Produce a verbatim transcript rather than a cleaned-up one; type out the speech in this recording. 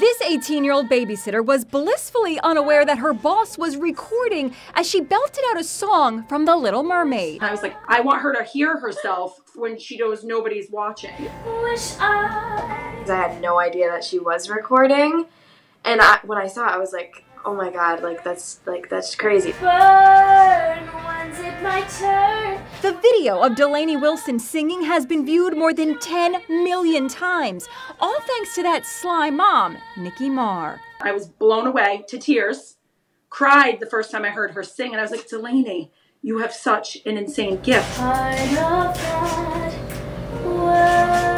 This eighteen-year-old babysitter was blissfully unaware that her boss was recording as she belted out a song from The Little Mermaid. I was like, I want her to hear herself when she knows nobody's watching. Wish I... I had no idea that she was recording, and I, when I saw it, I was like, oh my god, like that's like that's crazy. Burn, when's it my turn? The video of Delaney Wilson singing has been viewed more than ten million times, all thanks to that sly mom, Nicki Maher. I was blown away to tears, cried the first time I heard her sing, and I was like, Delaney, you have such an insane gift. Heart of God,